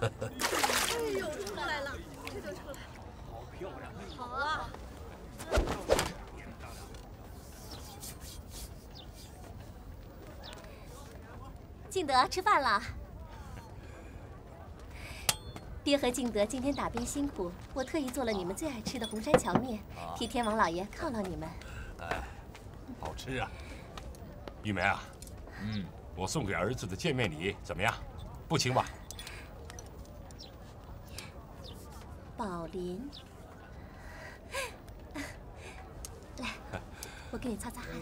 哎呦，出来了，这就出来了，好漂亮！好啊。 敬德吃饭了。爹和敬德今天打边辛苦，我特意做了你们最爱吃的红山荞面，替天王老爷犒劳你们。哎，好吃啊！玉梅啊，我送给儿子的见面礼怎么样？不轻吧？宝林，来，我给你擦擦汗。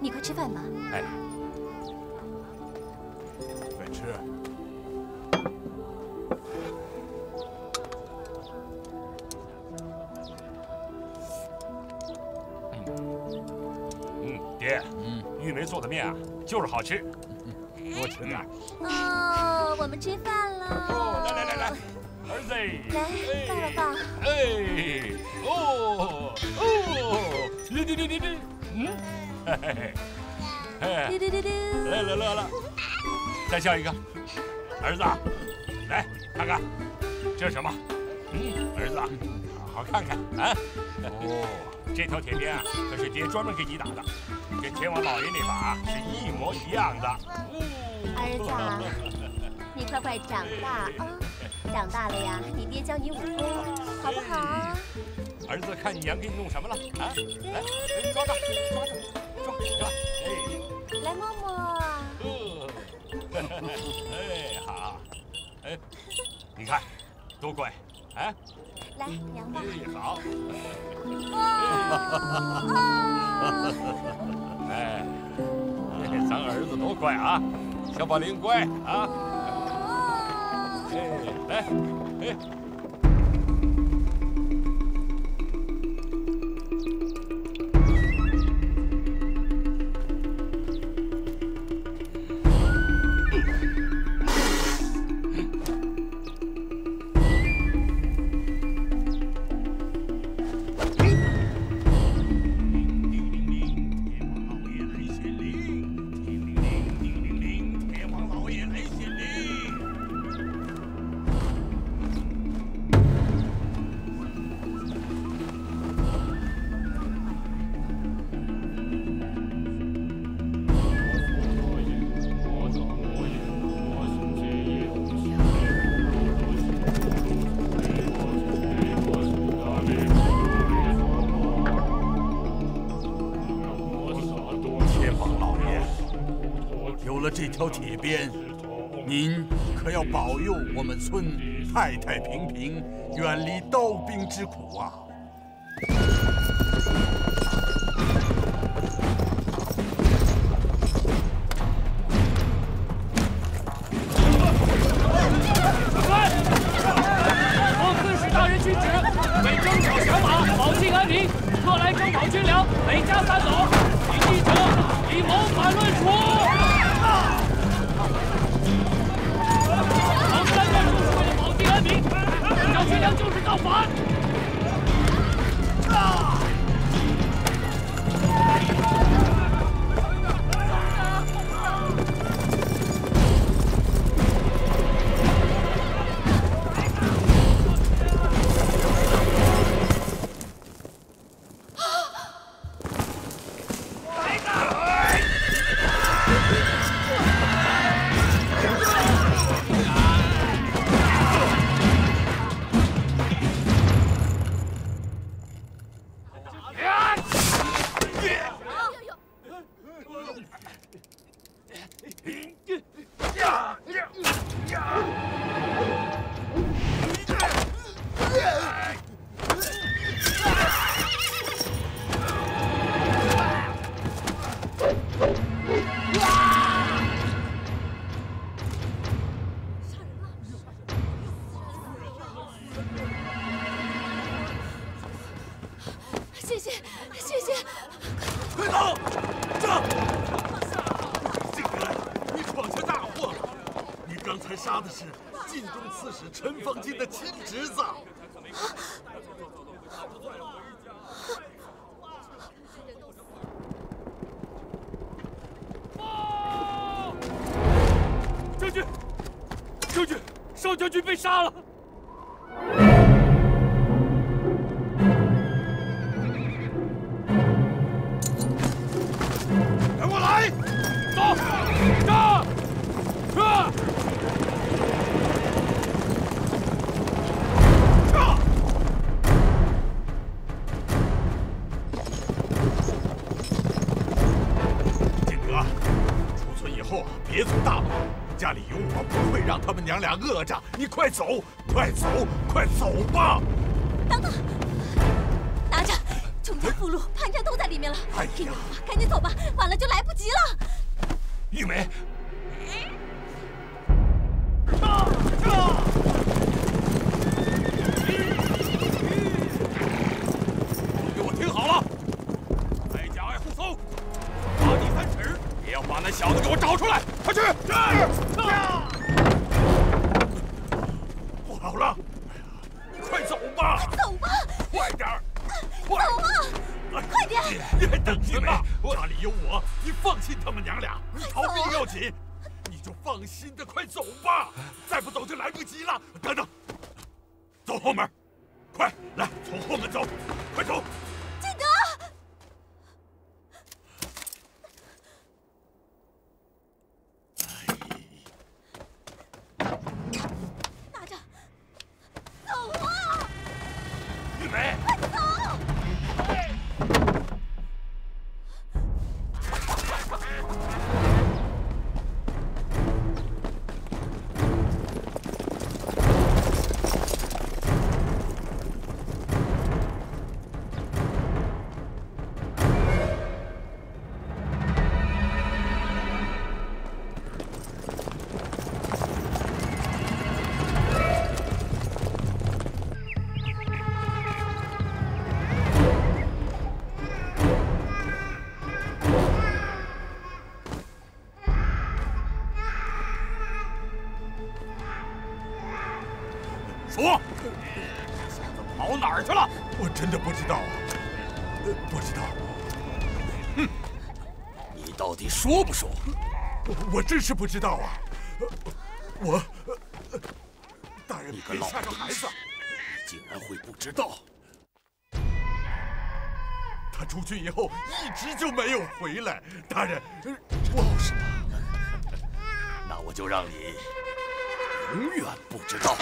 你快吃饭吧！哎，快吃！爹，玉梅做的面啊，就是好吃，多吃点。哦，我们吃饭了。哦，来来来来，儿子，来，抱了抱。哎，哦哦，你，嘿嘿，来了来了，再笑一个，儿子，来看看，这是什么？儿子，好好看看啊！哦，这条铁鞭啊，可是爹专门给你打的，跟天王老爷那把是一模一样的。儿子，你快快长大啊！长大了呀，你爹教你武功，好不好啊？儿子，看你娘给你弄什么了啊？来，抓着，抓着。 来，默默。哎，好。哎，你看，多乖，哎。来，娘抱。好。哇！哎，咱儿子多乖啊，小宝林乖啊。哎，来，哎。 条铁鞭，您可要保佑我们村太太平平，远离刀兵之苦啊！ 将军。将军，少将军被杀了！跟我来，走，上，撤！ 别走大路，家里有我，不会让他们娘俩饿着。你快走，快走，快走吧！等等，拿着，琼家附录、潘家都在里面了。哎呀，赶紧走吧，晚了就来不及了。玉梅，上上！给我听好了，挨家挨户搜，罚你3尺，也要把那小子给我找出来。 快去！不好了！你快走吧！快走吧！快点儿！走吧！快点！你还等什么？家里有我，你放心他们娘俩。你逃兵要紧，你就放心的快走吧！再不走就来不及了。等等，走后门，快来，从后门走，快走！ 真的不知道啊，不知道。哼，你到底说不说？我真是不知道啊。我，大人，你个老孩子，你竟然会不知道？他出去以后一直就没有回来，大人，我是吧？那我就让你永远不知道。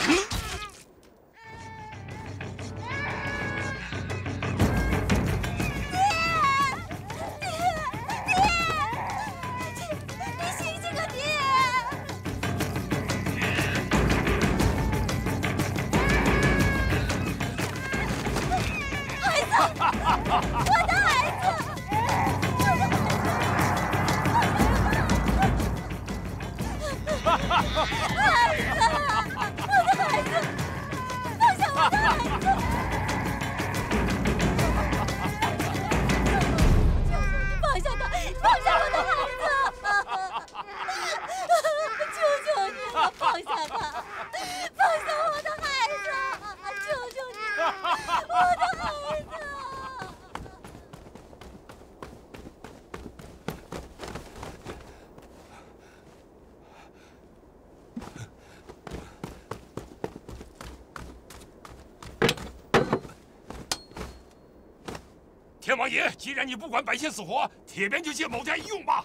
天王爷，既然你不管百姓死活，铁鞭就借某家一用吧。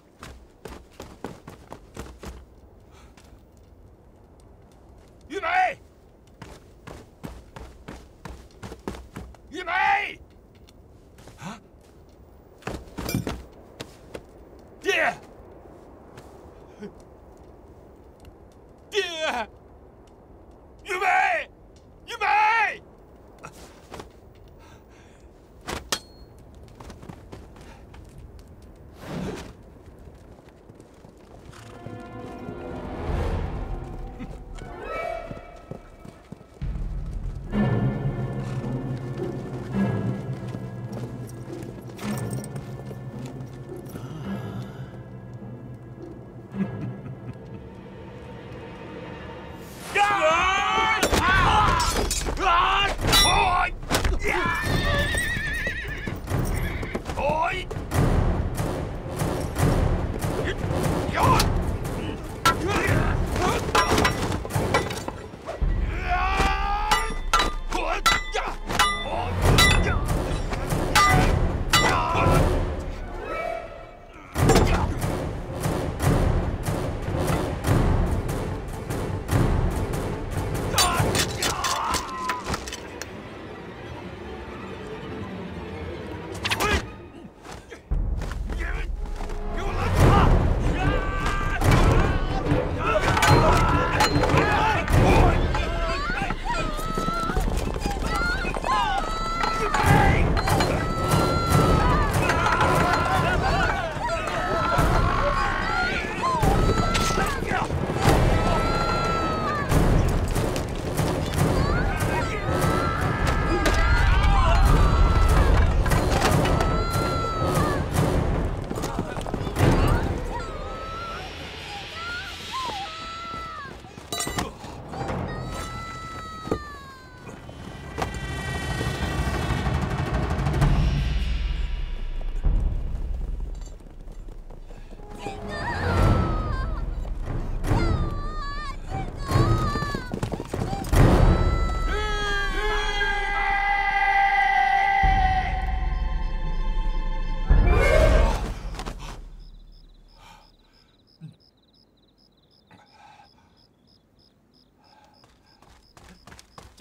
玉梅，玉梅，啊，爹，爹，玉梅，玉梅。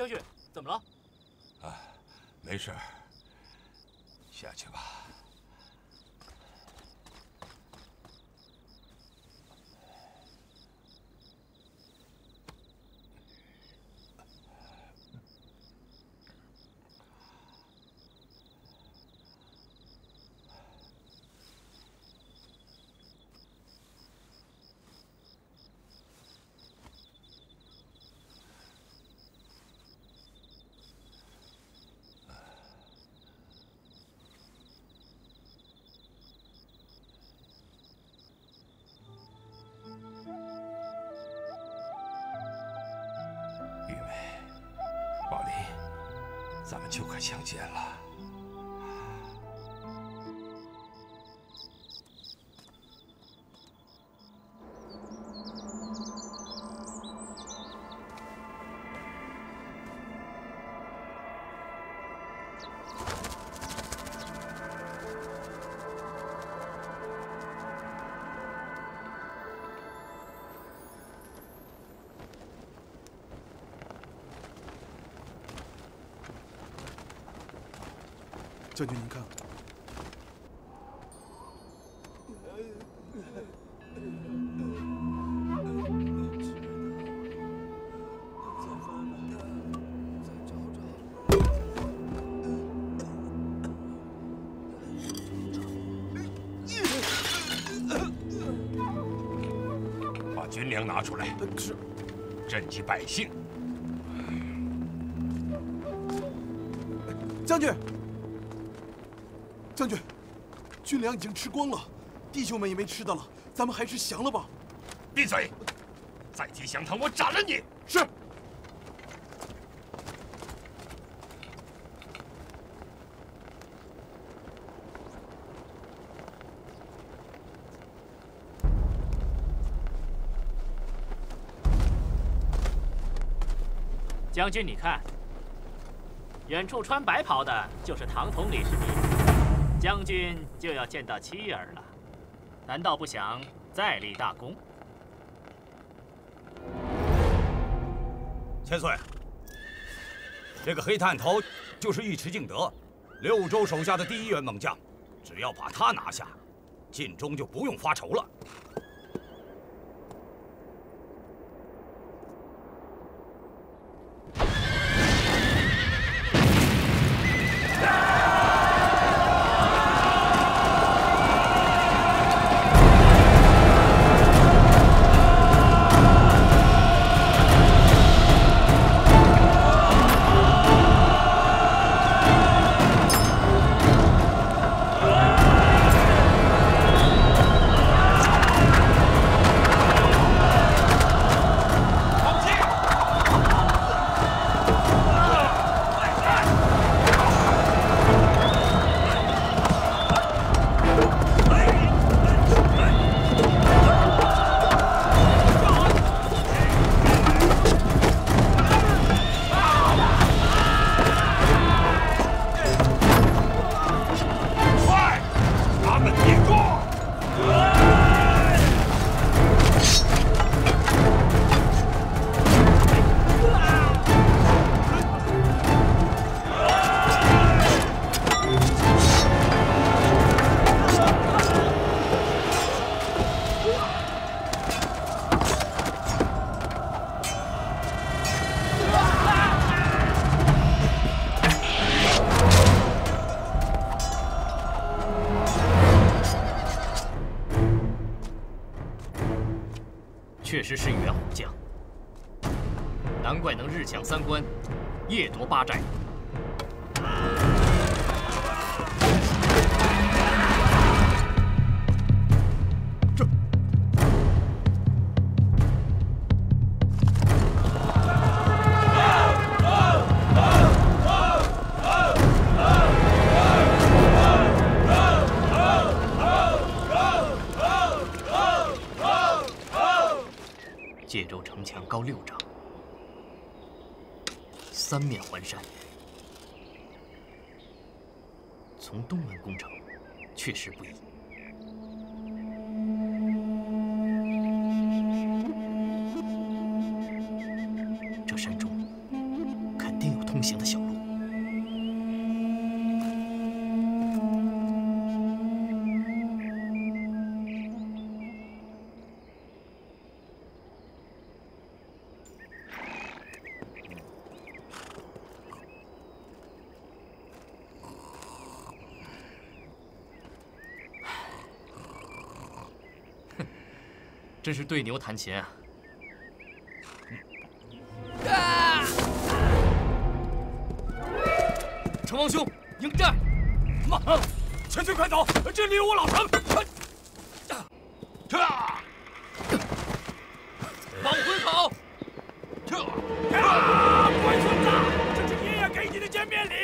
将军，怎么了？啊，没事，下去吧。咱们就快相见了。将军，您看。把军粮拿出来，赈济百姓。将军。 将军，军粮已经吃光了，弟兄们也没吃的了，咱们还是降了吧。闭嘴！再提降唐，我斩了你！是。将军，你看，远处穿白袍的就是唐统李世民。 将军就要见到妻儿了，难道不想再立大功？千岁，这个黑炭头就是尉迟敬德，六州手下的第一员猛将，只要把他拿下，晋中就不用发愁了。确实是一员虎将，难怪能日抢三关，夜夺八寨。 6丈，三面环山。从东门攻城，确实不易。这山中肯通行的小路。真是对牛弹琴啊！ 成王兄，迎战！慢，全军快走！这里有我老程。往回跑！乖孙子，这是爷爷给你的见面礼！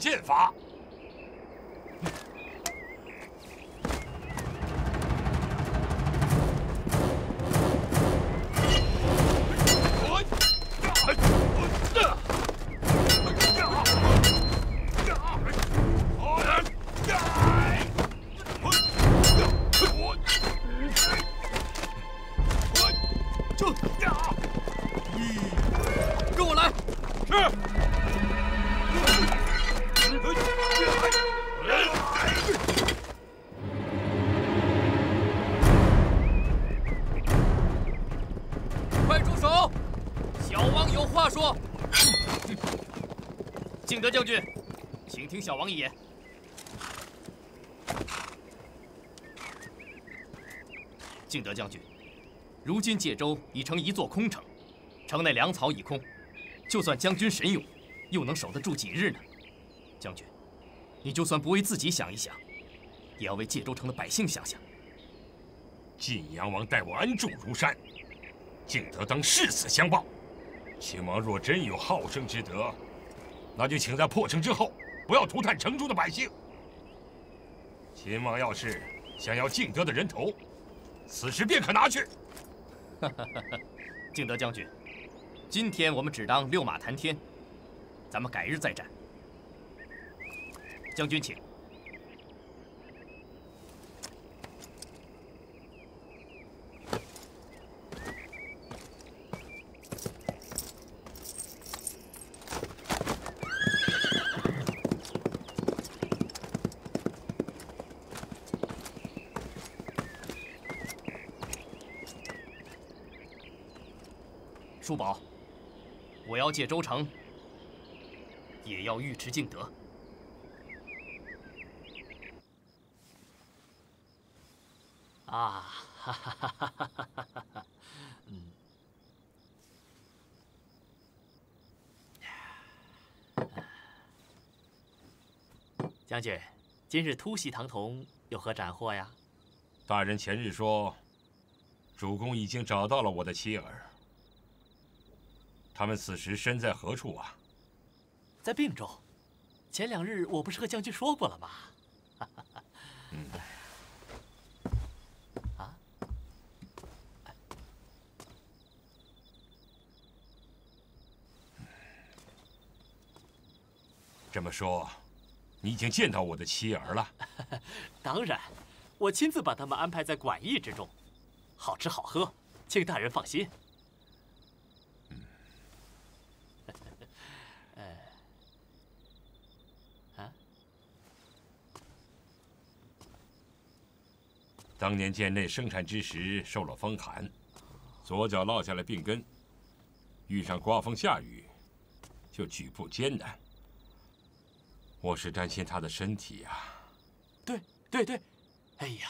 剑法，跟我来，是。 敬德将军，请听小王一言。敬德将军，如今界州已成一座空城，城内粮草已空，就算将军神勇，又能守得住几日呢？将军，你就算不为自己想一想，也要为界州城的百姓想想。晋阳王待我恩重如山，敬德当誓死相报。秦王若真有好生之德。 那就请在破城之后，不要涂炭城中的百姓。秦王要是想要敬德的人头，此时便可拿去。敬德将军，今天我们只当六马谈天，咱们改日再战。将军请。叔宝，我要借州城，也要尉迟敬德。啊，哈哈哈哈哈哈！将军，今日突袭唐桐，有何斩获呀？大人前日说，主公已经找到了我的妻儿。 他们此时身在何处啊？在并州。前两日我不是和将军说过了吗？啊！这么说，你已经见到我的妻儿了？当然，我亲自把他们安排在馆驿之中，好吃好喝，请大人放心。当年建内生产之时，受了风寒，左脚落下了病根，遇上刮风下雨，就举步艰难。我是担心他的身体呀。对对对，哎呀，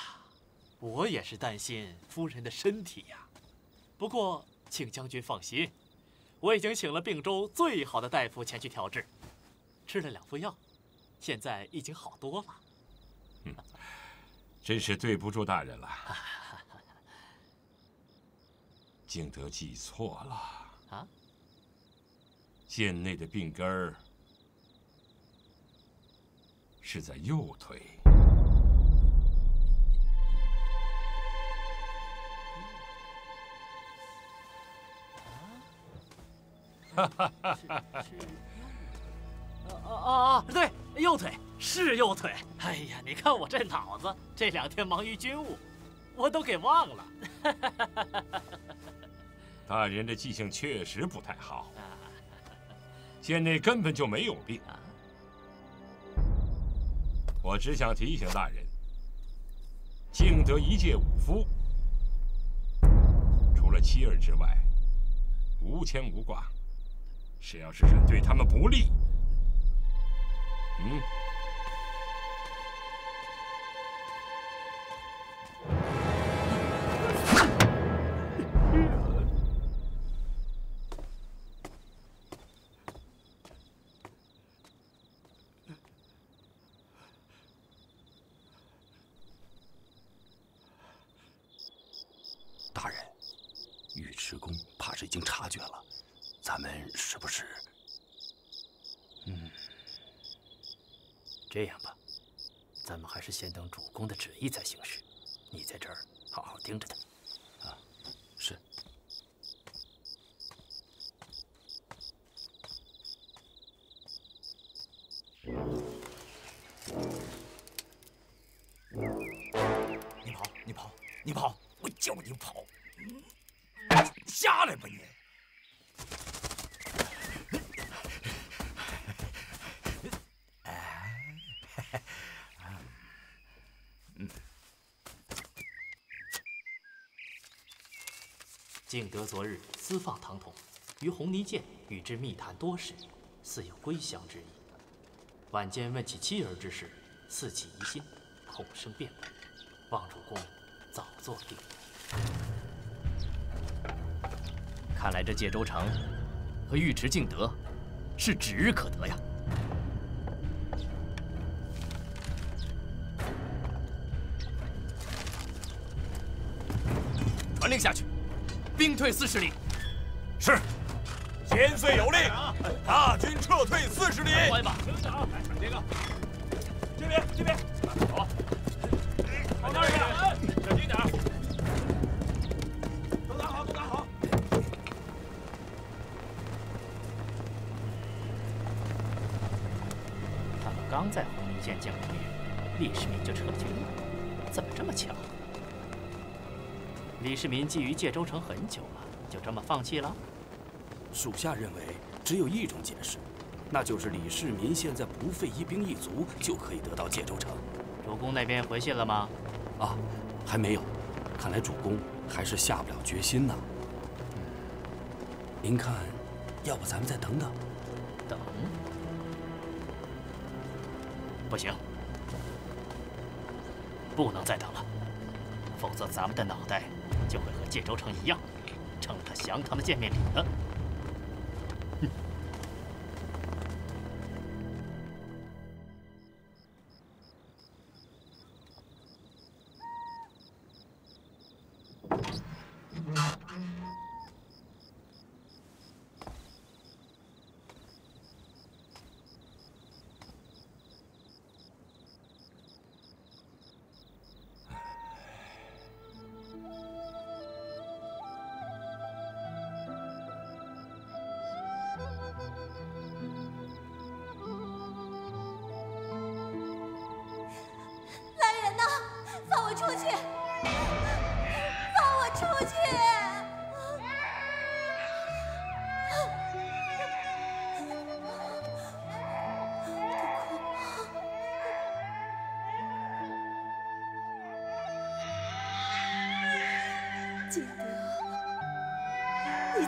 我也是担心夫人的身体呀。不过，请将军放心，我已经请了并州最好的大夫前去调治，吃了2副药，现在已经好多了。嗯。 真是对不住大人了，敬德记错了啊！剑内的病根儿是在右腿。哈哈哈哈哈！啊，对，右腿。 是右腿，哎呀，你看我这脑子，这2天忙于军务，我都给忘了。大人的记性确实不太好，县内根本就没有病。我只想提醒大人，敬德一介武夫，除了妻儿之外，无牵无挂，谁要是敢对他们不利，大人，尉迟恭怕是已经察觉了，咱们是不是？这样吧，咱们还是先等主公的旨意再行事。你在这儿好好盯着他。啊，是。你跑！你跑！你跑！我叫你跑！下来吧你！ 敬德昨日私放唐童，于红泥涧与之密谈多时，似有归降之意。晚间问起妻儿之事，似起疑心，恐生变故，望主公早作定。看来这介州城和尉迟敬德是指日可得呀。 传令下去，兵退40里。是。千岁有令，大军撤退40里。快吧，这个，这边，走。往那边，小心点。都打好。他们刚在红泥涧见过面，李世民就撤军了，怎么这么巧？ 李世民觊觎介州城很久了，就这么放弃了？属下认为只有一种解释，那就是李世民现在不费一兵一卒就可以得到介州城。主公那边回信了吗？啊，还没有。看来主公还是下不了决心呢。您看，要不咱们再等等？等？不行，不能再等了，否则咱们的脑袋…… 就会和介州城一样，成了他降唐的见面礼了。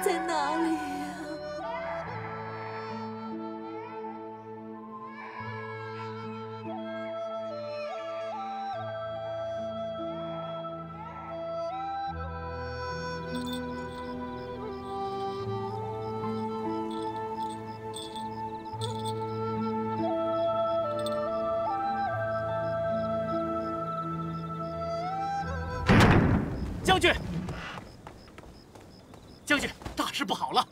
在哪里呀？将军。 将军，大事不好了！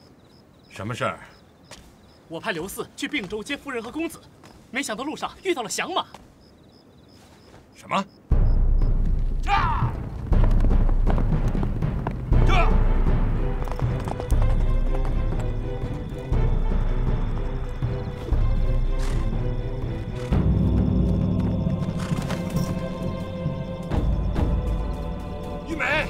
什么事儿？我派刘四去并州接夫人和公子，没想到路上遇到了响马。什么？啊！这！玉梅。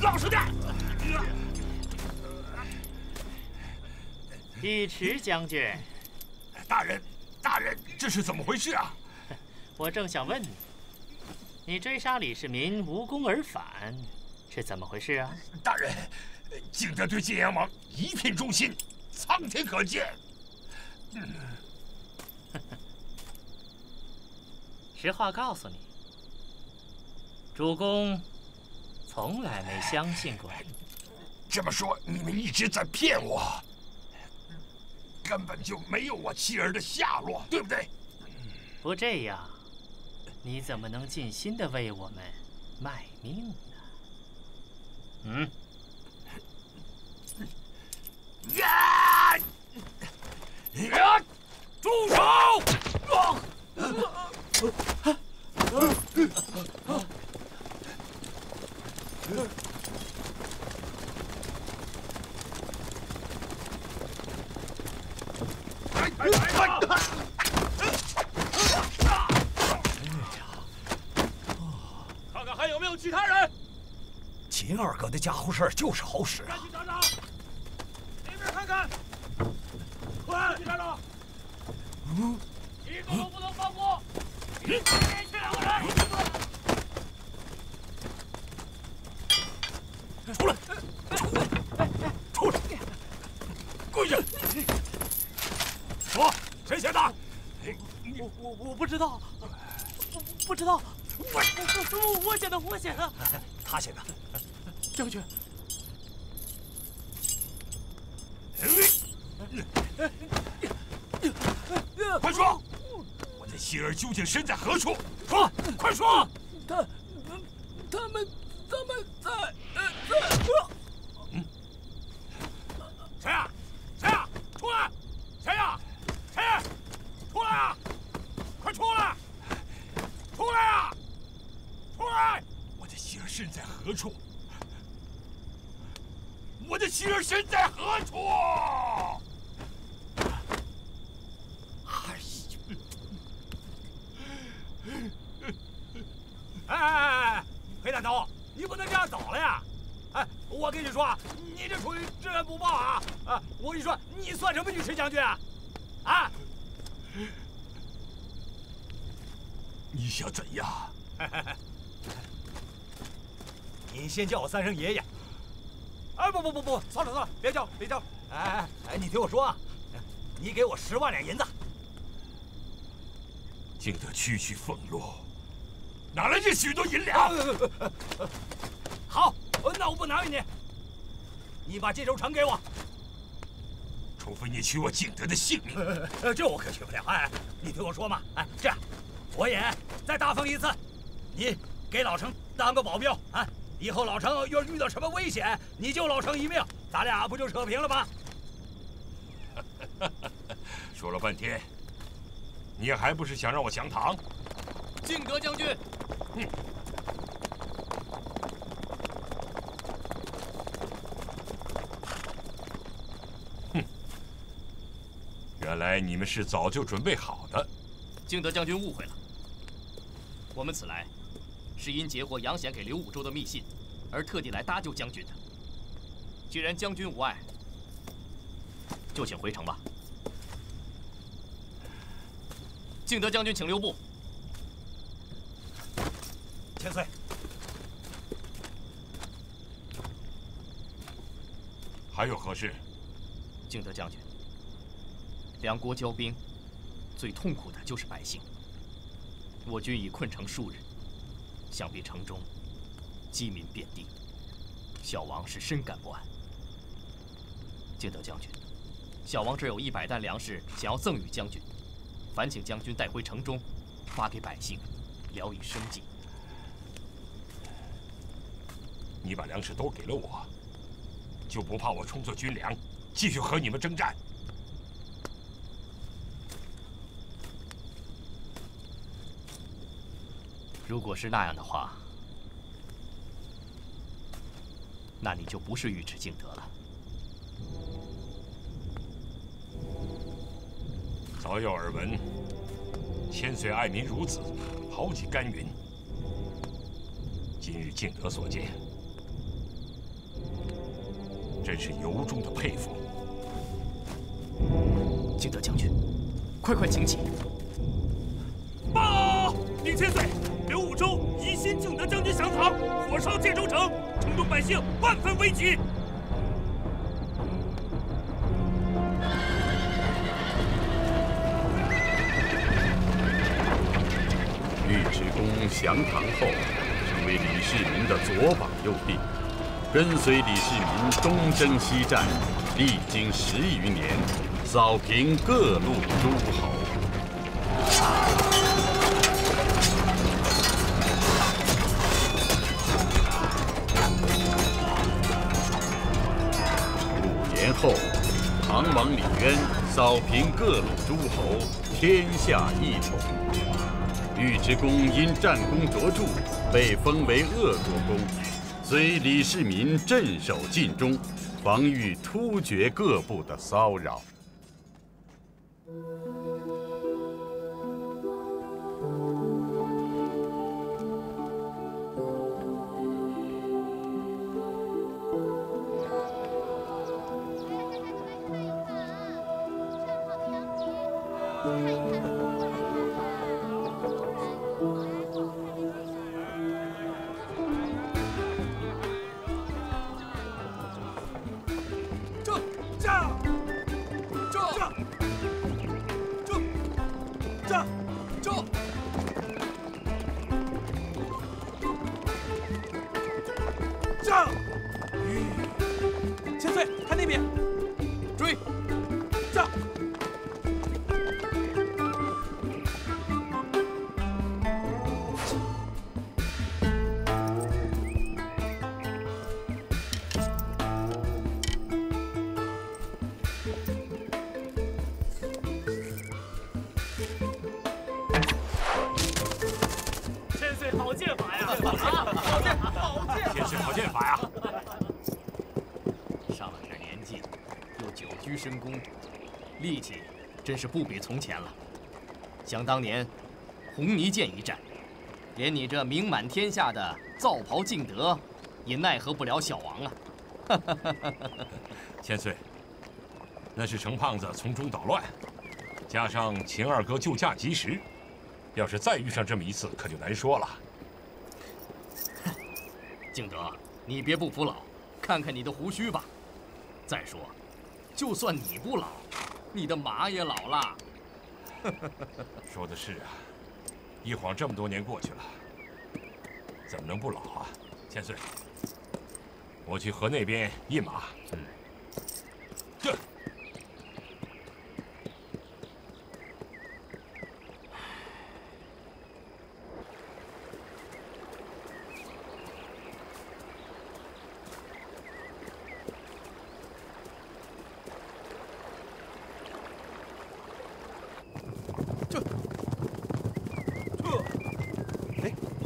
老实点！尉迟将军，大人，大人，这是怎么回事啊？我正想问你，你追杀李世民无功而返，是怎么回事啊？大人，景德对晋阳王一片忠心，苍天可见。实话告诉你，主公。 从来没相信过你。这么说，你们一直在骗我，根本就没有我妻儿的下落，对不对？不这样，你怎么能尽心的为我们卖命呢？嗯？呀！呀！住手！ 看看还有没有其他人。秦二哥的家伙事儿就是好使啊！去找找，那边看看。快去找找！一个都不能放过，一个连续两个人。 出来！出来！跪下！说，谁先打？我不知道，不知道。我捡的，我捡的。他捡的。将军。快说！我的妻儿究竟身在何处？说，快说！他们。 他们在，谁呀？谁呀？出来！谁呀？谁？出来啊！快出来！出来啊！出来！我的妻儿身在何处？我的妻儿身在何处？哎呀！哎，裴大头。 你不能这样倒了呀！哎，我跟你说啊，你这属于知恩不报啊！啊，我跟你说，你算什么尉迟将军啊？啊！你想怎样？你先叫我三声爷爷。哎，不，算了，别叫！哎，你听我说啊，你给我10万两银子。经得区区俸禄。 哪来这许多银两？好，那我不难为你。你把这州城给我，除非你取我景德的性命。这我可取不了。哎，你听我说嘛，哎，这样，我也再大封一次，你给老程当个保镖啊。以后老程要遇到什么危险，你救老程一命，咱俩不就扯平了吗？说了半天，你还不是想让我降唐？敬德将军。嗯。哼，原来你们是早就准备好的。敬德将军误会了，我们此来是因截获杨显给刘武周的密信，而特地来搭救将军的。既然将军无碍，就请回城吧。 敬德将军，请留步。千岁，还有何事？敬德将军，两国交兵，最痛苦的就是百姓。我军已困城数日，想必城中饥民遍地，小王是深感不安。敬德将军，小王这有100担粮食，想要赠与将军。 烦请将军带回城中，发给百姓，聊以生计。你把粮食都给了我，就不怕我充作军粮，继续和你们征战？如果是那样的话，那你就不是尉迟敬德了。 早有耳闻，千岁爱民如子，豪气干云。今日敬德所见，真是由衷的佩服。敬德将军，快请起！报！禀千岁，刘武周疑心敬德将军降唐，火烧建州城，城中百姓万分危急。 降唐后，成为李世民的左膀右臂，跟随李世民东征西战，历经10余年，扫平各路诸侯。5年后，唐王李渊扫平各路诸侯，天下一统。 尉迟恭因战功卓著，被封为鄂国公，随李世民镇守晋中，防御突厥各部的骚扰。真是不比从前了。想当年，红泥涧一战，连你这名满天下的皂袍敬德，也奈何不了小王啊！千岁，那是程胖子从中捣乱，加上秦二哥救驾及时，要是再遇上这么一次，可就难说了。敬德，你别不服老，看看你的胡须吧。再说，就算你不老。 你的马也老了，说的是啊，一晃这么多年过去了，怎么能不老啊？千岁，我去河那边印马。嗯，这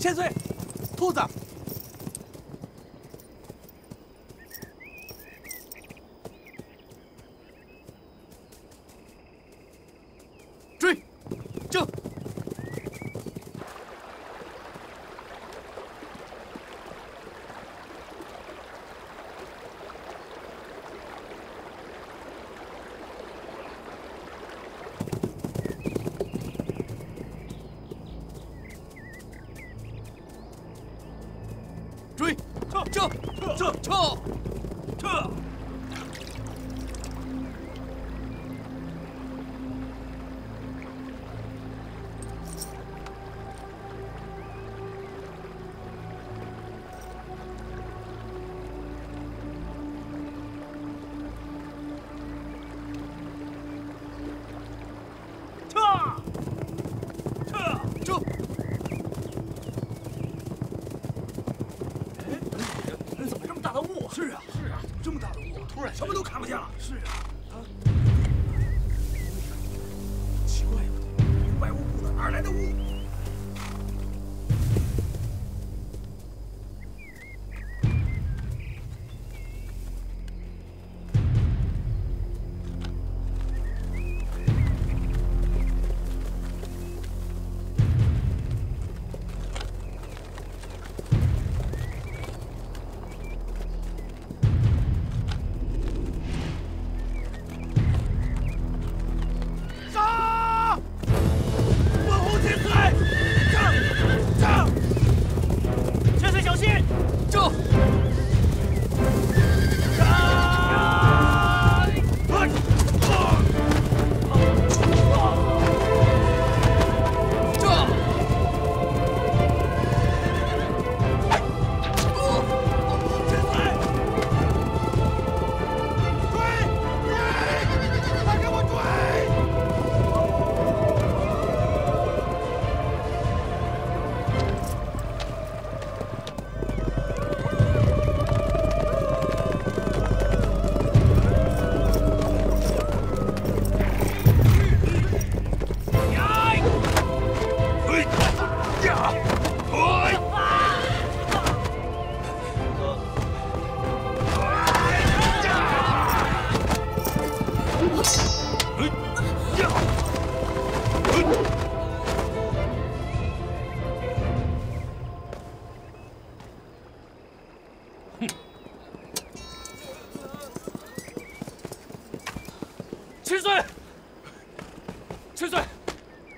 千岁，兔子。 撤！什么都看不见了。是啊，奇怪了，无白无故的哪儿来的雾？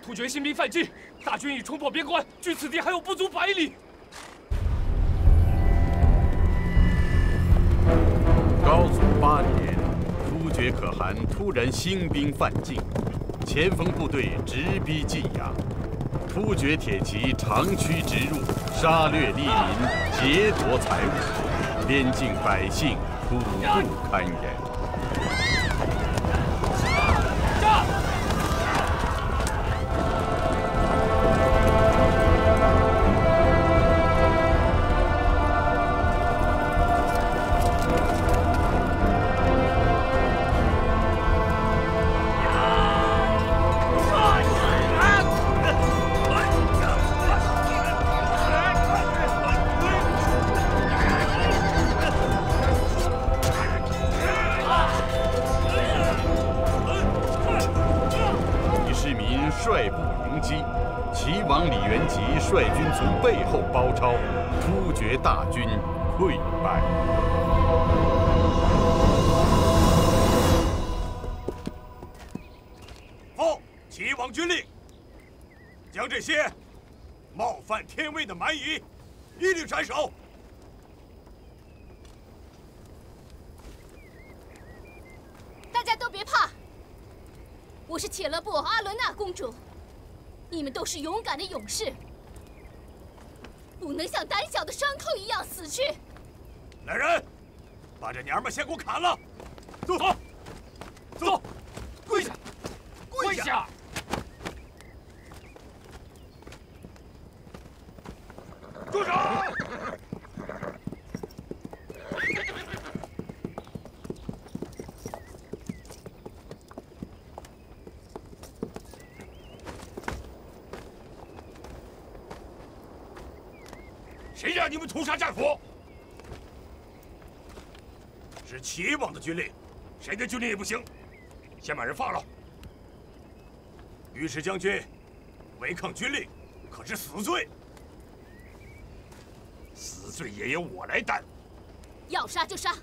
突厥新兵犯境，大军已冲破边关，距此地还有不足100里。高祖8年，突厥可汗突然兴兵犯境，前锋部队直逼晋阳，突厥铁骑长驱直入，杀掠利民，劫夺财物，边境百姓苦不堪言。 蛮夷，一律斩首。大家都别怕，我是铁勒布阿伦娜公主，你们都是勇敢的勇士，不能像胆小的牲口一样死去。来人，把这娘们先给我砍了！走，走，跪下，跪下！ 住手！谁让你们屠杀战俘？是齐王的军令，谁的军令也不行。先把人放了。尉迟将军，违抗军令，可是死罪。死罪也由我来担。要杀就杀，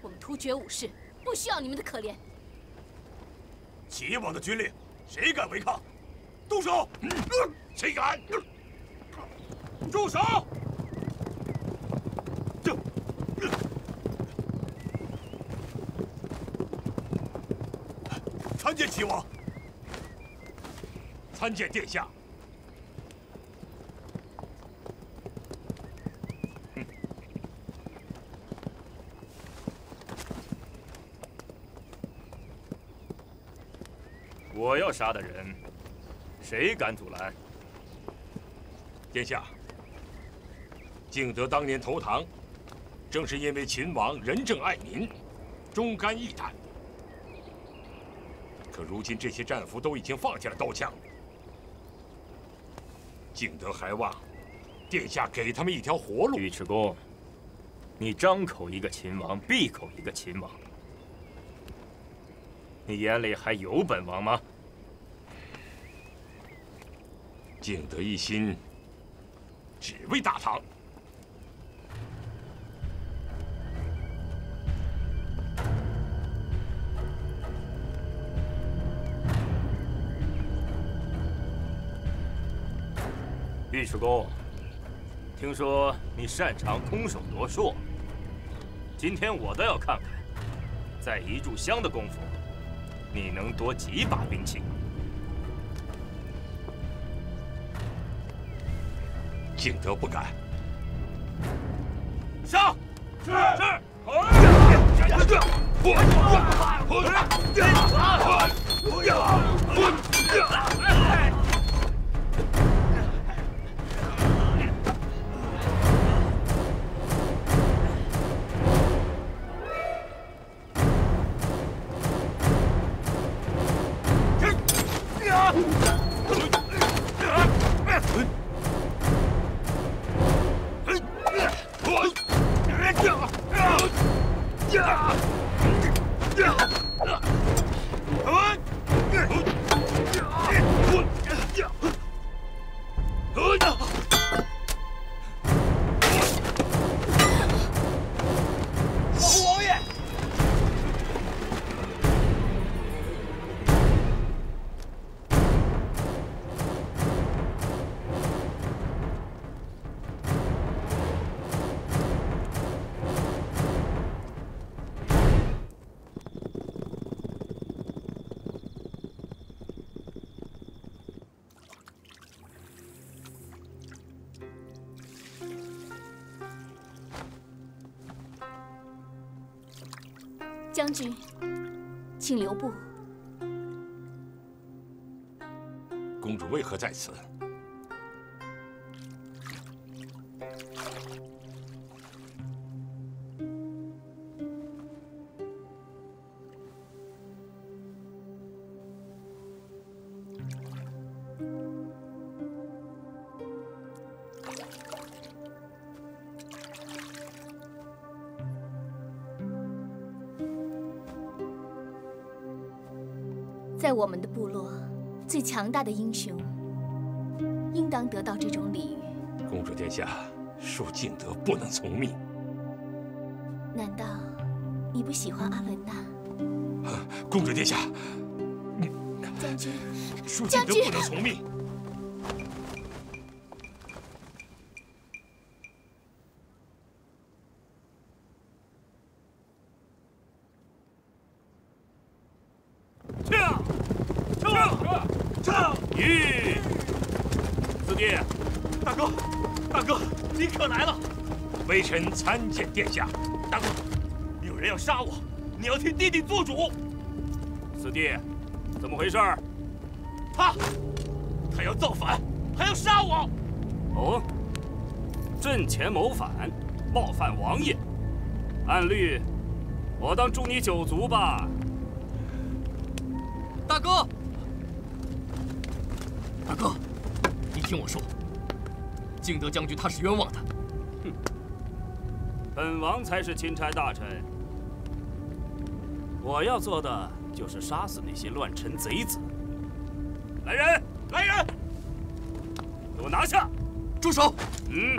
我们突厥武士不需要你们的可怜。齐王的军令，谁敢违抗？动手！谁敢？ 住手！参见齐王，参见殿下。我要杀的人，谁敢阻拦？殿下。 敬德当年投唐，正是因为秦王仁政爱民，忠肝义胆。可如今这些战俘都已经放下了刀枪，敬德还望殿下给他们一条活路。尉迟恭，你张口一个秦王，闭口一个秦王，你眼里还有本王吗？敬德一心只为大唐。 尉迟恭，听说你擅长空手夺槊，今天我倒要看看，在一炷香的功夫，你能夺几把兵器。敬德不敢。上！是是。将军，请留步。公主为何在此？在我们的部落，最强大的英雄，应当得到这种礼遇。公主殿下，恕敬德不能从命。难道你不喜欢阿伦娜？啊，公主殿下，将军，恕敬德不能从命。 微臣参见殿下，大哥，有人要杀我，你要替弟弟做主。四弟，怎么回事？他要造反，还要杀我。哦，阵前谋反，冒犯王爷，按律，我当诛你九族吧。大哥，大哥，你听我说，敬德将军他是冤枉的。哼，本王才是钦差大臣，我要做的就是杀死那些乱臣贼子。来人，来人，给我拿下！住手！嗯。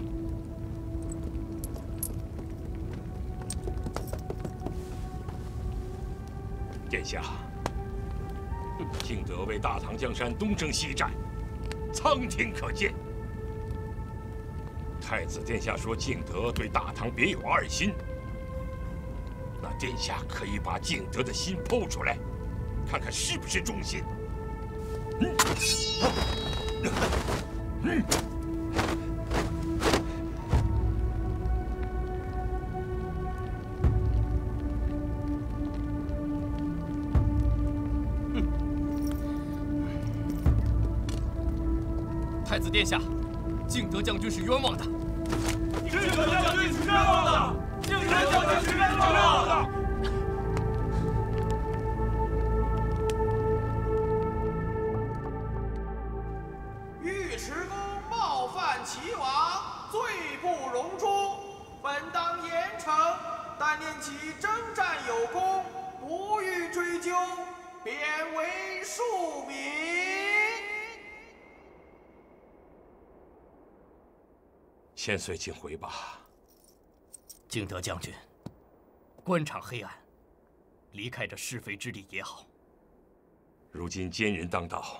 殿下，幸得为大唐江山东征西战，苍天可鉴。太子殿下说敬德对大唐别有二心，那殿下可以把敬德的心剖出来，看看是不是忠心。太子殿下，敬德将军是冤枉的。敬德将军是冤枉的！敬德将军是冤枉的！尉迟恭冒犯齐王，罪不容诛，本当严惩。但念其征战有功，无欲追究，贬为庶民。 千岁，请回吧。敬德将军，官场黑暗，离开这是非之地也好。如今奸人当道，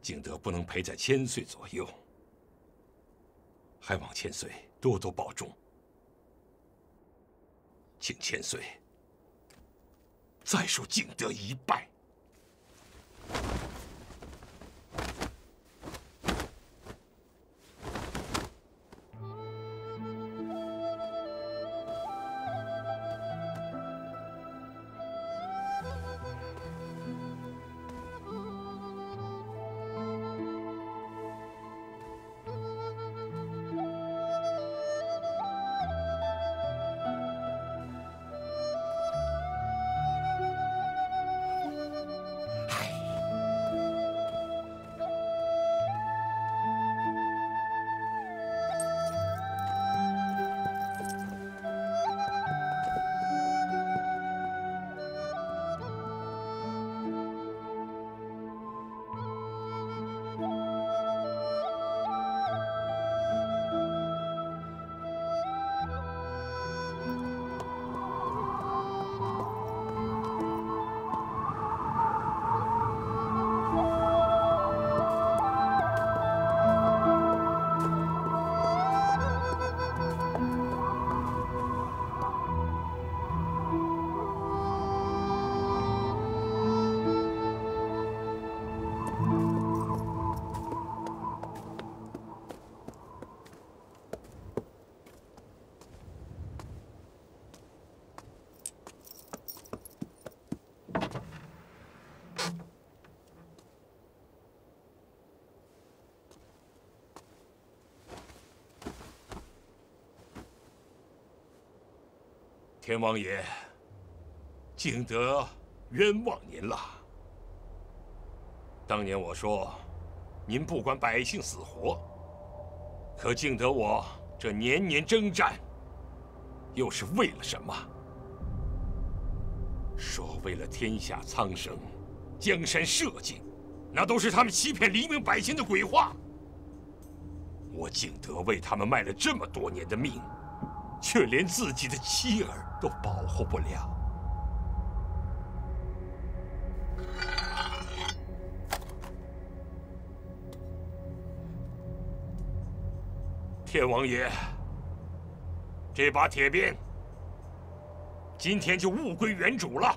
敬德不能陪在千岁左右，还望千岁多多保重。请千岁再恕敬德一拜。 天王爷，敬德冤枉您了。当年我说，您不管百姓死活，可敬德我这年年征战，又是为了什么？说为了天下苍生，江山社稷，那都是他们欺骗黎民百姓的鬼话。我敬德为他们卖了这么多年的命。 却连自己的妻儿都保护不了。天王爷，这把铁鞭，今天就物归原主了。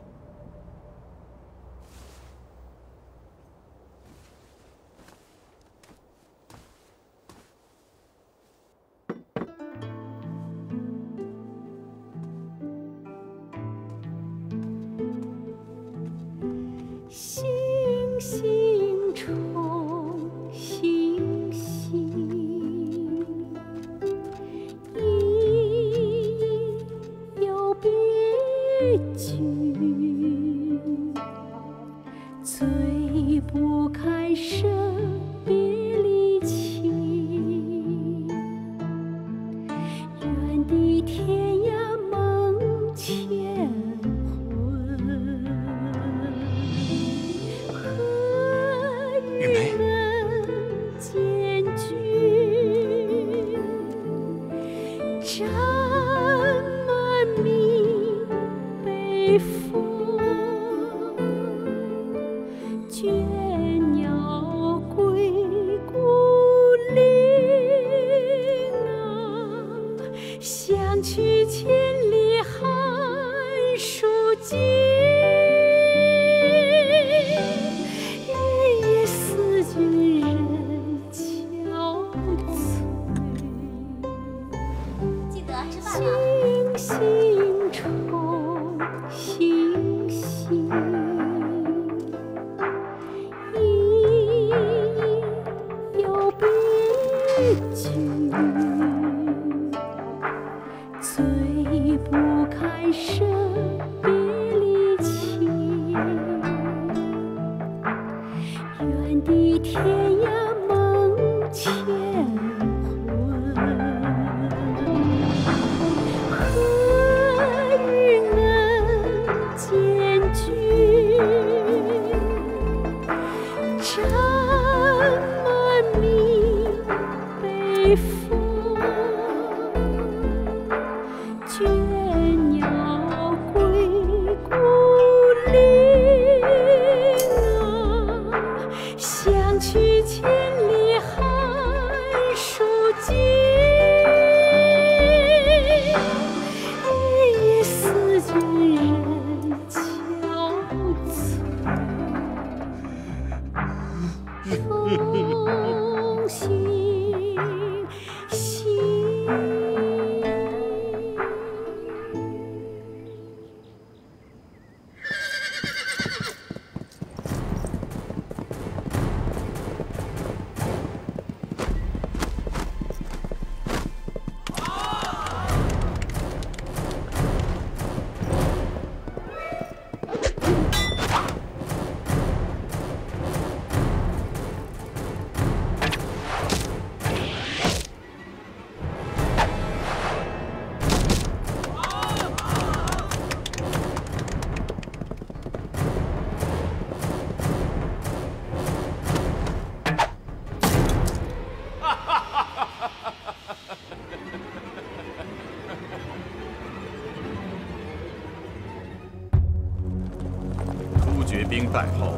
兵败后，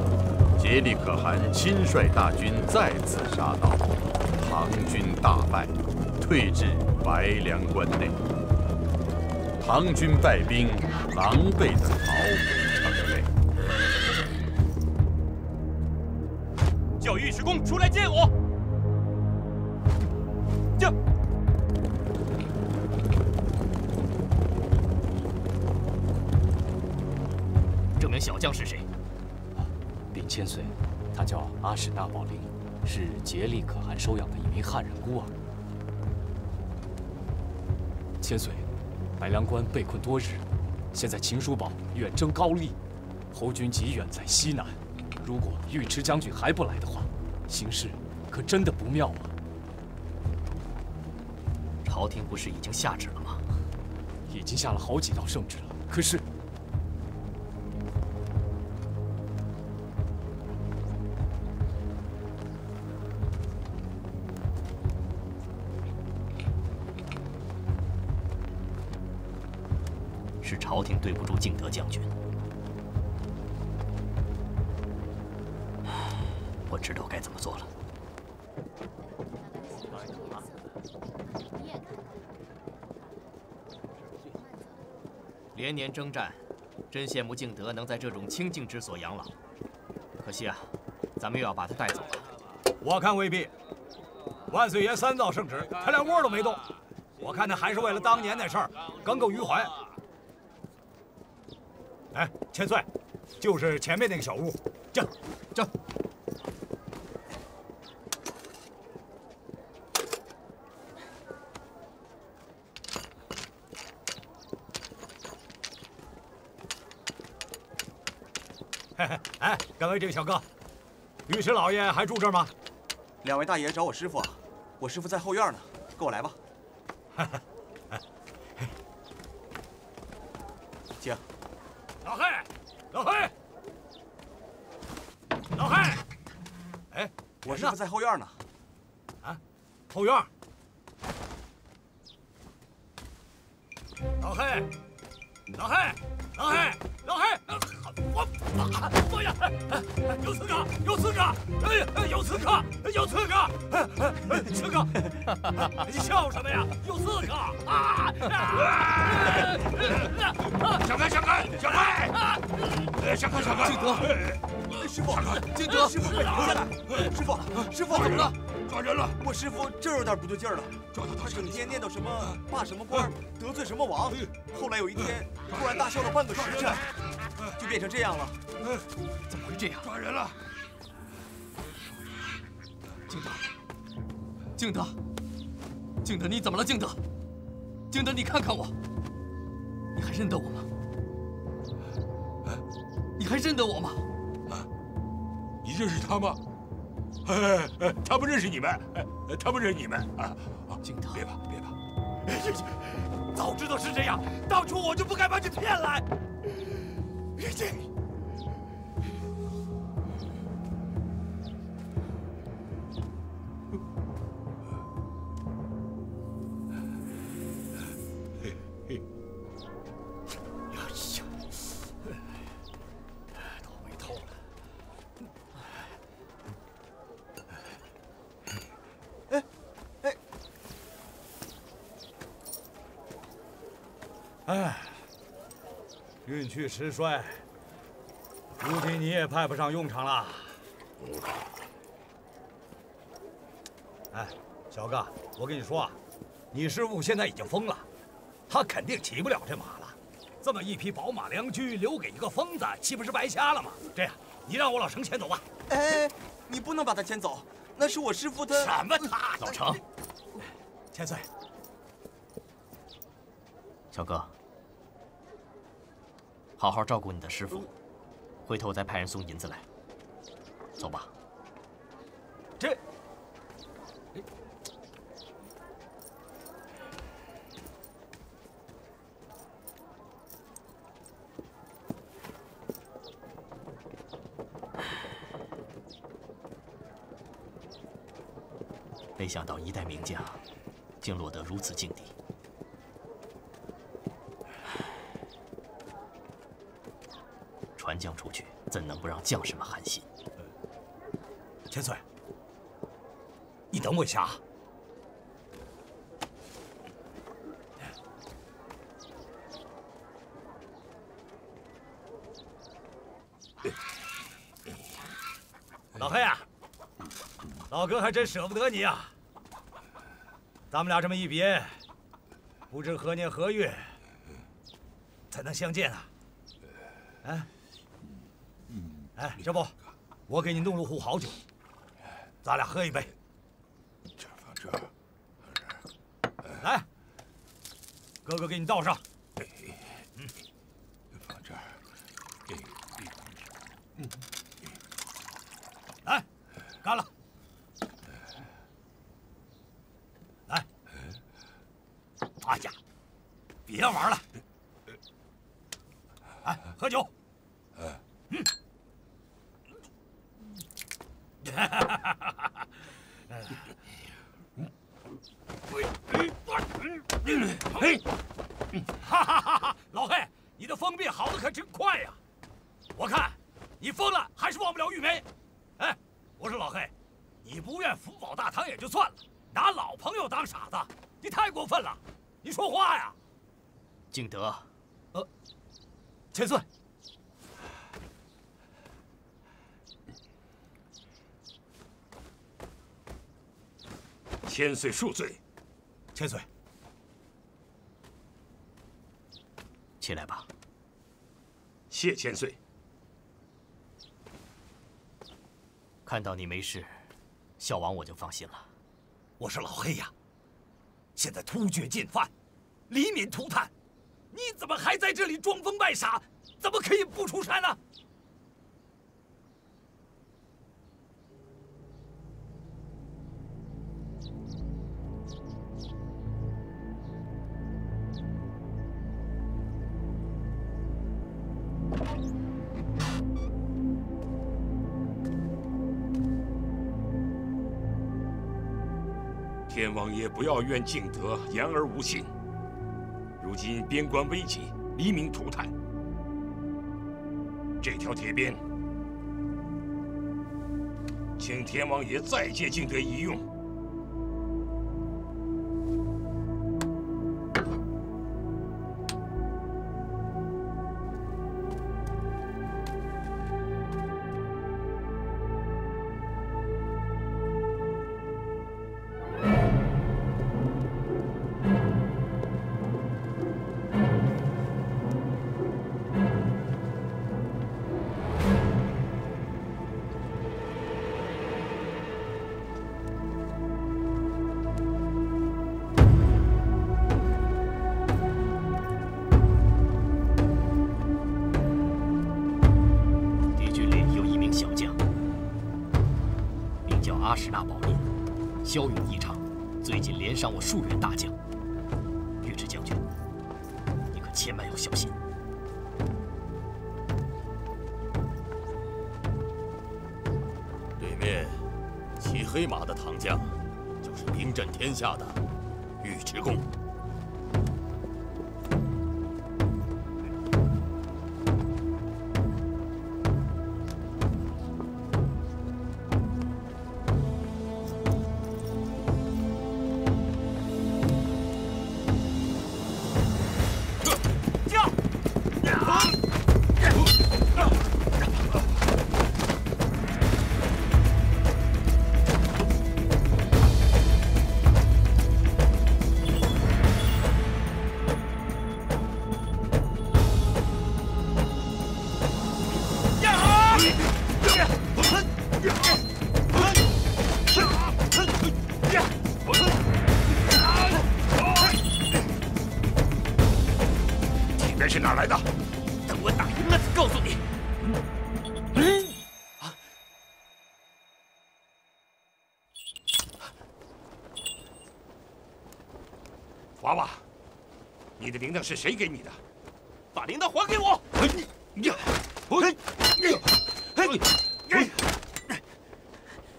竭力可汗亲率大军再次杀到，唐军大败，退至白梁关内。唐军败兵狼狈地逃回城内。叫尉迟恭出来见我。 小将是谁？禀千岁，他叫阿史那宝林，是竭力可汗收养的一名汉人孤儿。千岁，白梁关被困多日，现在秦叔宝远征高丽，侯军急远在西南。如果尉迟将军还不来的话，形势可真的不妙啊！朝廷不是已经下旨了吗？已经下了好几道圣旨了，可是。 是朝廷对不住敬德将军，我知道该怎么做了。连年征战，真羡慕敬德能在这种清静之所养老。可惜啊，咱们又要把他带走了。我看未必。万岁爷三道圣旨，他连窝都没动。我看他还是为了当年那事儿耿耿于怀。 哎，千岁，就是前面那个小屋，进，进。嘿嘿，哎，各位这位小哥，尉迟老爷还住这儿吗？两位大爷找我师傅啊，我师傅在后院呢，跟我来吧。哈哈，请。 老黑，老黑，老黑，哎，我师傅在后院呢。啊，后院。老黑，老黑，老黑，老哎呀，有刺客！有刺客！哎，有刺客！有刺客！刺客！你笑什么呀？有刺客！啊！小开，小开，小开！小开，小开！金德，师傅，金德，师傅，快停下来！师傅，师傅，怎么了？抓人了！我师傅这有点不对劲儿了。抓到他整天念叨什么罢什么官，得罪什么王，后来有一天突然大笑了半个时辰。 就变成这样了，怎么会这样？抓人了！敬德，敬德，敬德，你怎么了？敬德，敬德，你看看我，你还认得我吗？你还认得我吗？你认识他吗？他不认识你们，他不认识你们啊！敬德，别怕，别怕！早知道是这样，当初我就不该把你骗来。 哎呀，倒霉透了！哎。 运去时衰，如今你也派不上用场了。哎，小哥，我跟你说啊，你师傅现在已经疯了，他肯定骑不了这马了。这么一匹宝马良驹留给一个疯子，岂不是白瞎了吗？这样，你让我老程牵走吧。哎，你不能把他牵走，那是我师傅的。什么他？老程，千岁，小哥。 好好照顾你的师傅，回头我再派人送银子来。走吧。这，没想到一代名将，竟落得如此境地。 传将出去，怎能不让将士们寒心？千岁，你等我一下啊！老黑啊，老哥还真舍不得你啊！咱们俩这么一别，不知何年何月才能相见啊！哎。 哎，这不，我给你弄了壶好酒，咱俩喝一杯。这放这，来，哥哥给你倒上。嗯，放这儿。嗯，来，干了。来，哎呀，别玩了。来，喝酒。嗯。 哈！老黑，你的疯病好的可真快呀！我看你疯了还是忘不了玉梅。哎，我说老黑，你不愿福保大唐也就算了，拿老朋友当傻子，你太过分了！你说话呀！敬德，千岁。 千岁恕罪，千岁，起来吧。谢千岁。看到你没事，小王我就放心了。我是老黑呀，现在突厥进犯，黎民涂炭，你怎么还在这里装疯卖傻？怎么可以不出山呢？ 天王爷不要怨敬德言而无信。如今边关危急，黎民涂炭，这条铁鞭，请天王爷再借禁队一用。 骁勇异常，最近连伤我数员大将。尉迟将军，你可千万要小心！对面骑黑马的唐将，就是名震天下的尉迟恭。 铃铛是谁给你的？把铃铛还给我！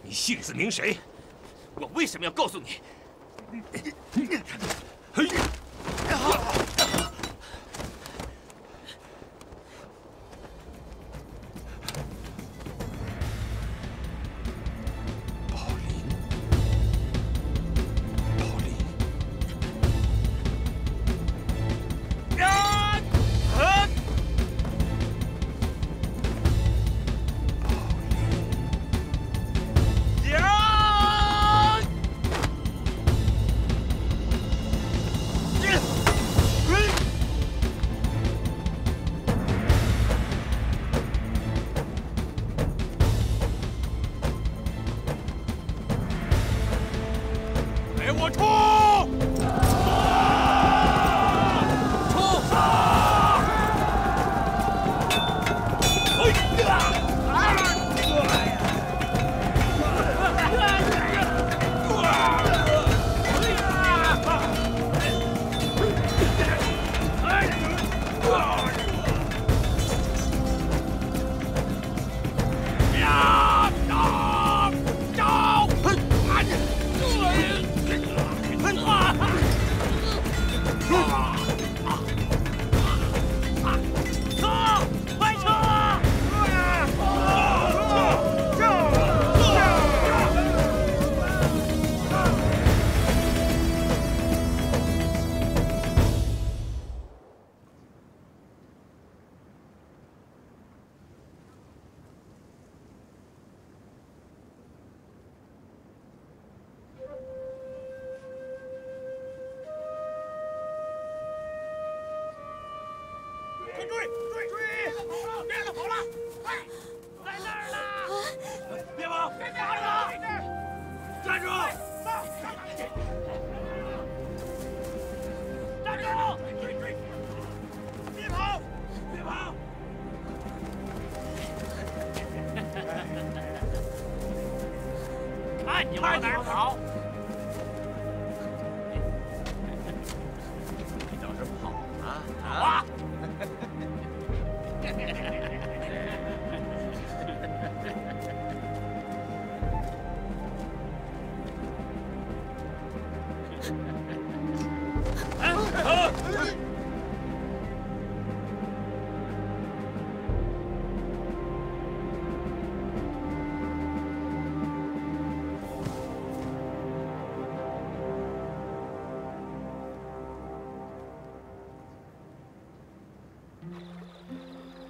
你姓字名谁？我为什么要告诉你？宝林，宝林。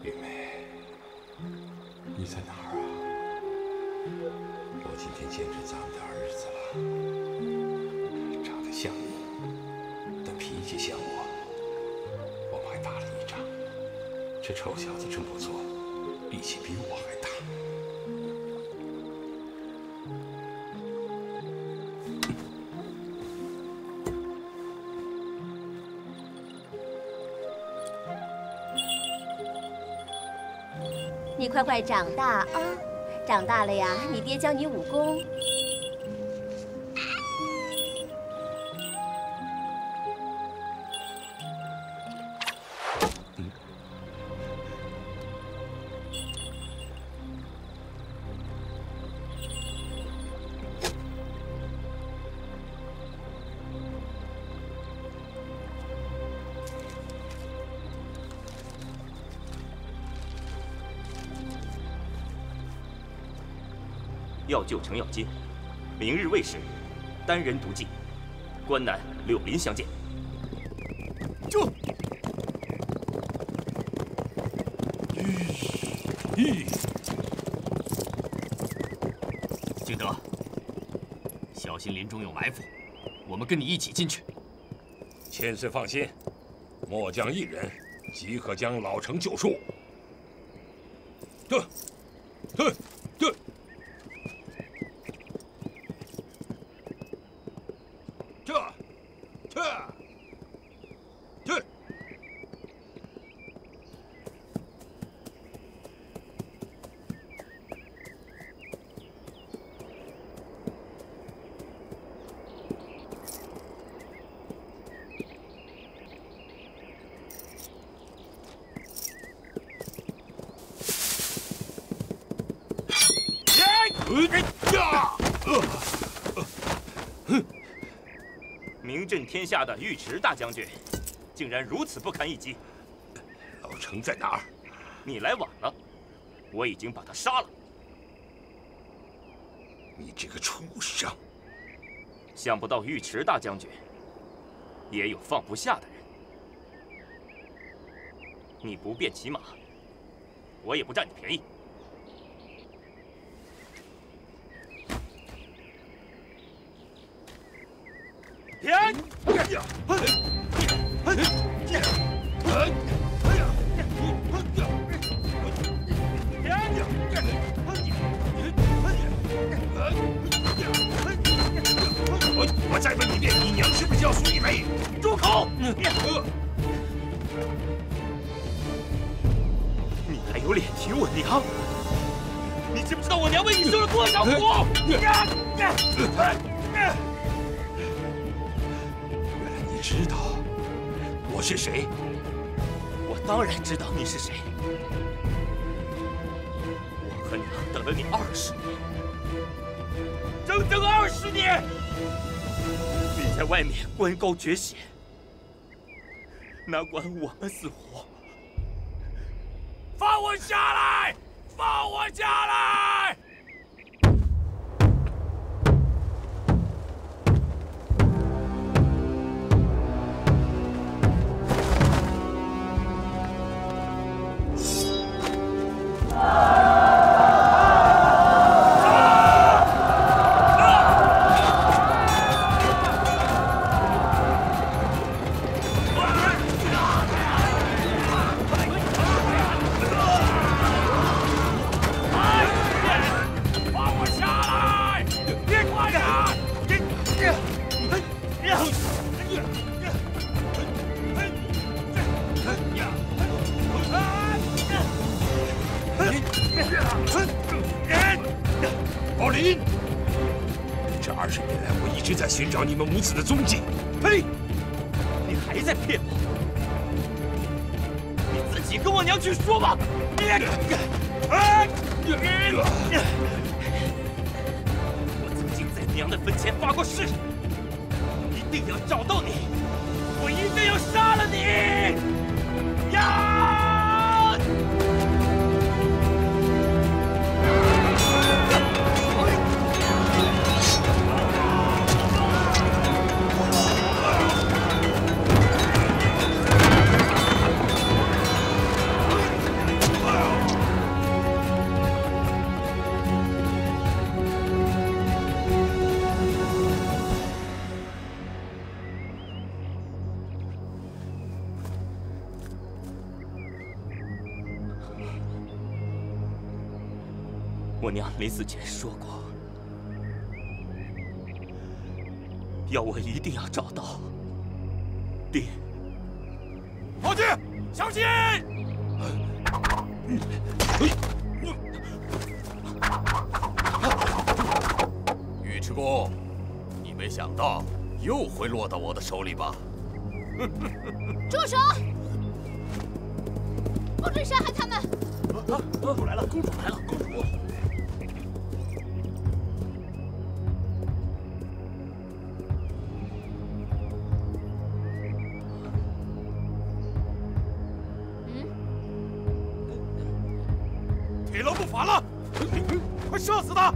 灵妹，你在哪儿啊？我今天见着咱们的儿子了，长得像你，但脾气像我，我们还打了一仗。这臭小子真不错，力气比我还大。 你快快长大啊！长大了呀，你爹教你武功。药救程咬金，明日未时，单人独骑，关南柳林相见。就，敬德，小心林中有埋伏，我们跟你一起进去。千岁放心，末将一人即可将老程救出。对，对，对。 名震天下的尉迟大将军，竟然如此不堪一击。老程在哪儿？你来晚了，我已经把他杀了。你这个畜生！想不到尉迟大将军也有放不下的人。你不便骑马，我也不占你便宜。 我再问你一遍，你娘是不是叫苏一梅？住口！你还有脸提我娘？你知不知道我娘为你受了多少苦？原来你知道我是谁？我当然知道你是谁。我和娘等了你20年，整整20年。 你在外面官高爵显，哪管我们死活？放我下来！放我下来！宝林，这20年来，我一直在寻找你们母子的踪迹。呸！你还在骗我！你自己跟我娘去说吧。我曾经在娘的坟前发过誓，一定要找到你，我一定要杀了你！呀！我娘临死前说过，要我一定要找到爹。炮击，小心！尉迟恭，你没想到又会落到我的手里吧？住手！不准伤害他们！公主来了！公主来了！公主！嗯，铁楼不法了！快射死他！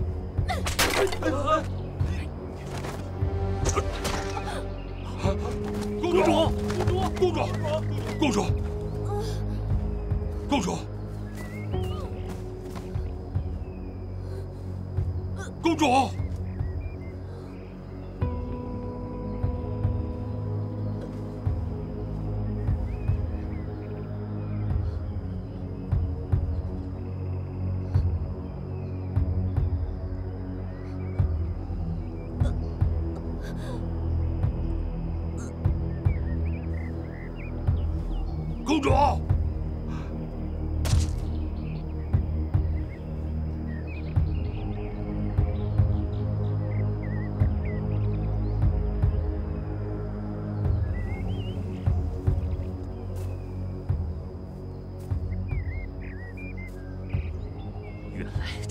公主！公主！公主！公主！ 公主，公主。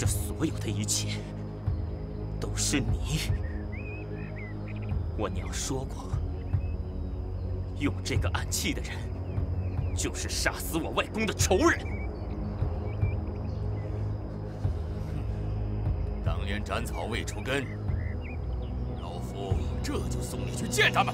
所有的一切都是你。我娘说过，用这个暗器的人，就是杀死我外公的仇人。当年斩草未除根，老夫这就送你去见他们。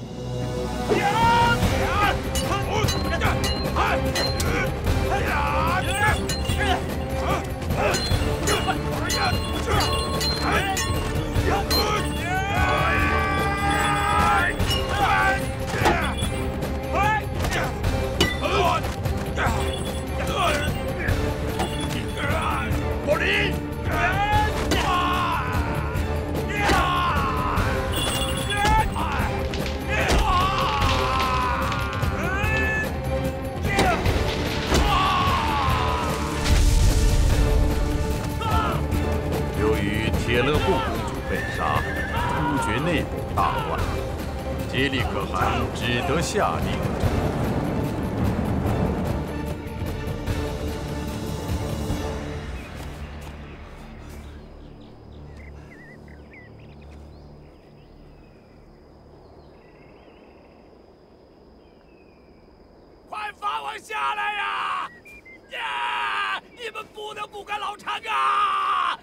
铁勒布公主被杀，突厥内部大乱，竭力可汗只得下令。快放我下来呀！呀，你们不能不赶老常啊！ 哎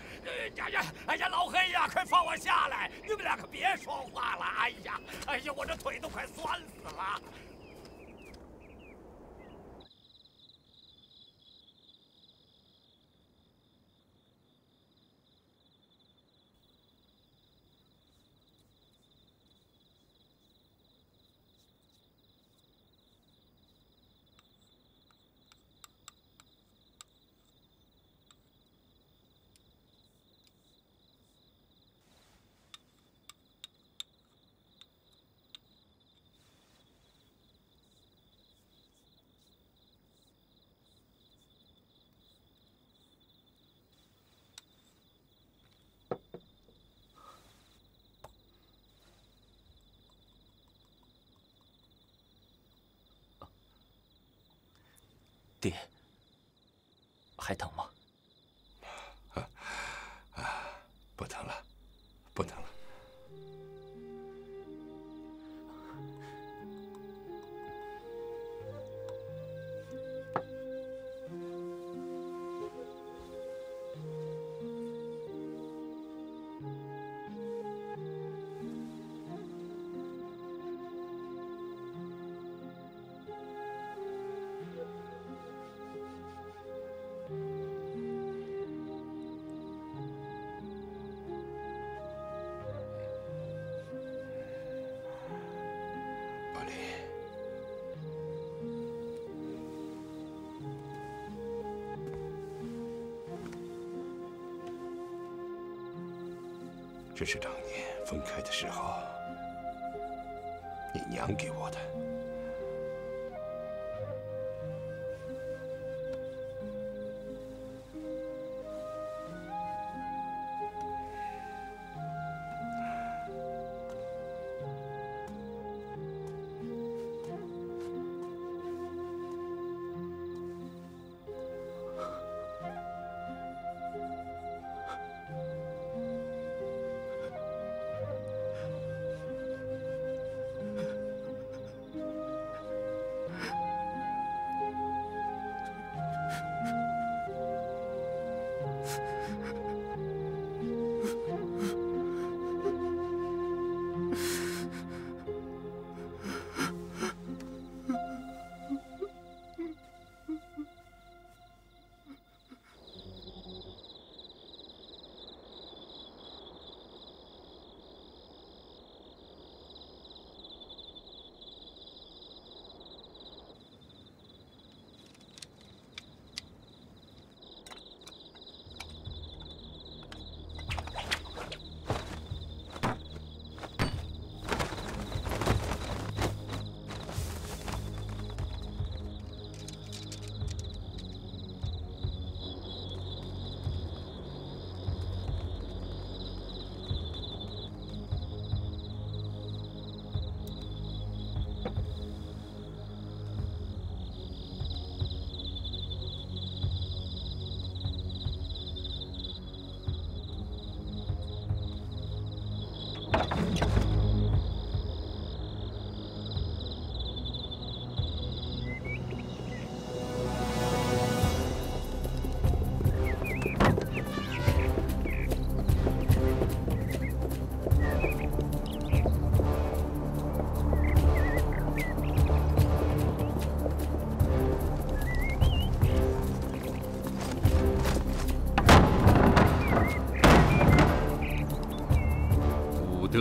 呀，哎呀，老黑呀，快放我下来！你们两个别说话了！哎呀，哎呀，我这腿都快酸死了。爹，还疼吗？不疼了，不疼了。这是当年分开的时候你娘给我的。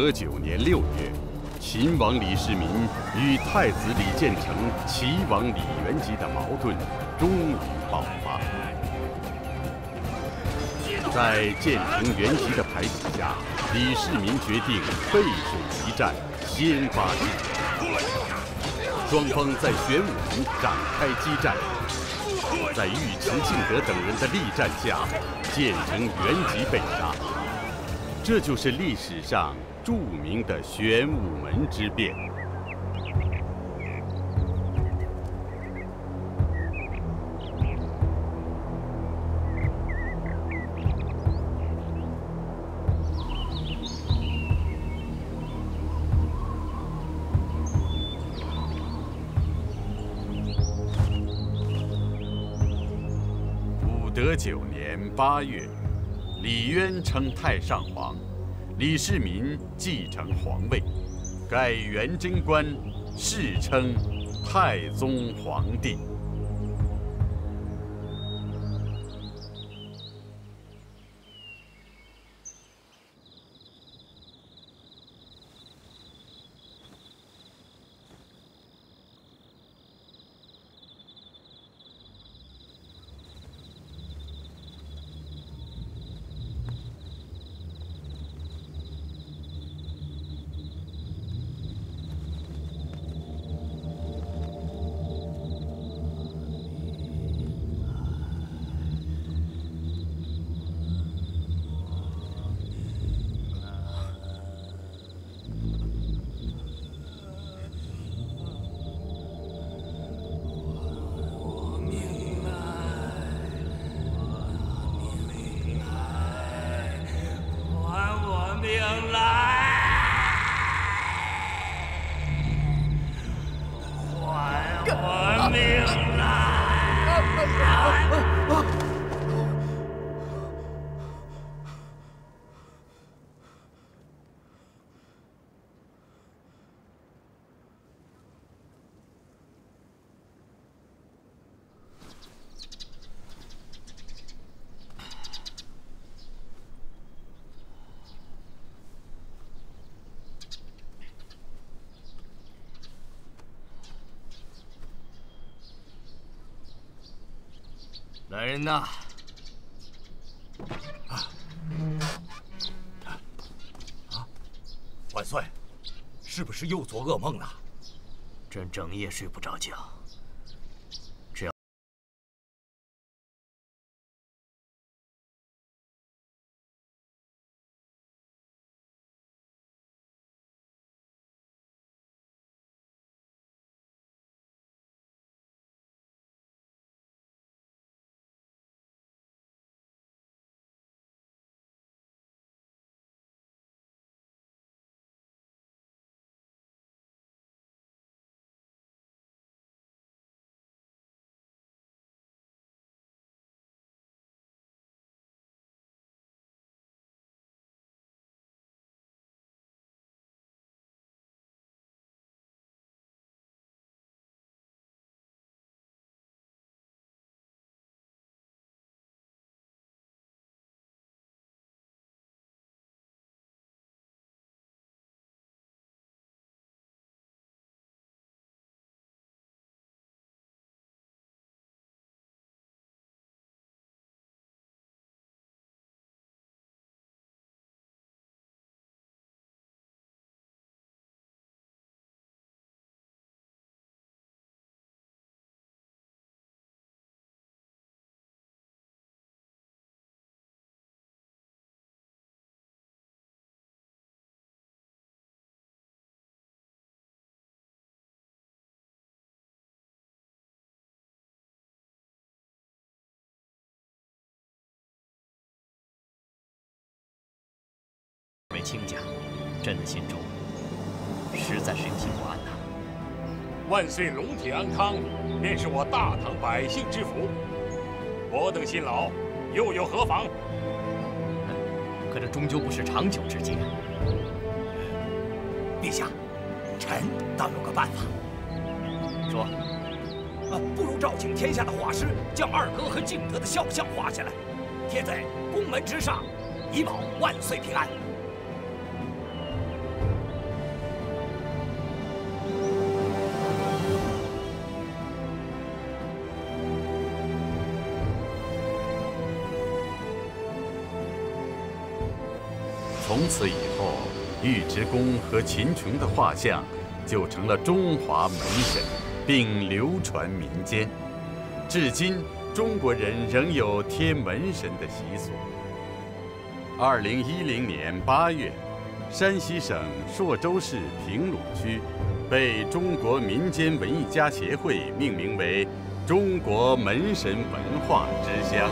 509年6月，秦王李世民与太子李建成、齐王李元吉的矛盾终于爆发。在建成、元吉的排挤下，李世民决定背水一战，先发制人。双方在玄武展开激战，在尉迟敬德等人的力战下，建成、元吉被杀。这就是历史上 著名的玄武门之变。509年8月，李渊称太上皇， 李世民继承皇位，改元贞观，世称太宗皇帝。来人呐！万岁，是不是又做噩梦了？朕整夜睡不着觉。 亲家，朕的心中实在是有些不安呐。万岁，龙体安康，便是我大唐百姓之福。我等辛劳，又有何妨？可这终究不是长久之计。陛下，臣倒有个办法。说，不如召请天下的画师，将二哥和敬德的肖像画下来，贴在宫门之上，以保万岁平安。 从此以后，尉迟恭和秦琼的画像就成了中华门神，并流传民间。至今，中国人仍有贴门神的习俗。2010年8月，山西省朔州市平鲁区被中国民间文艺家协会命名为“中国门神文化之乡”。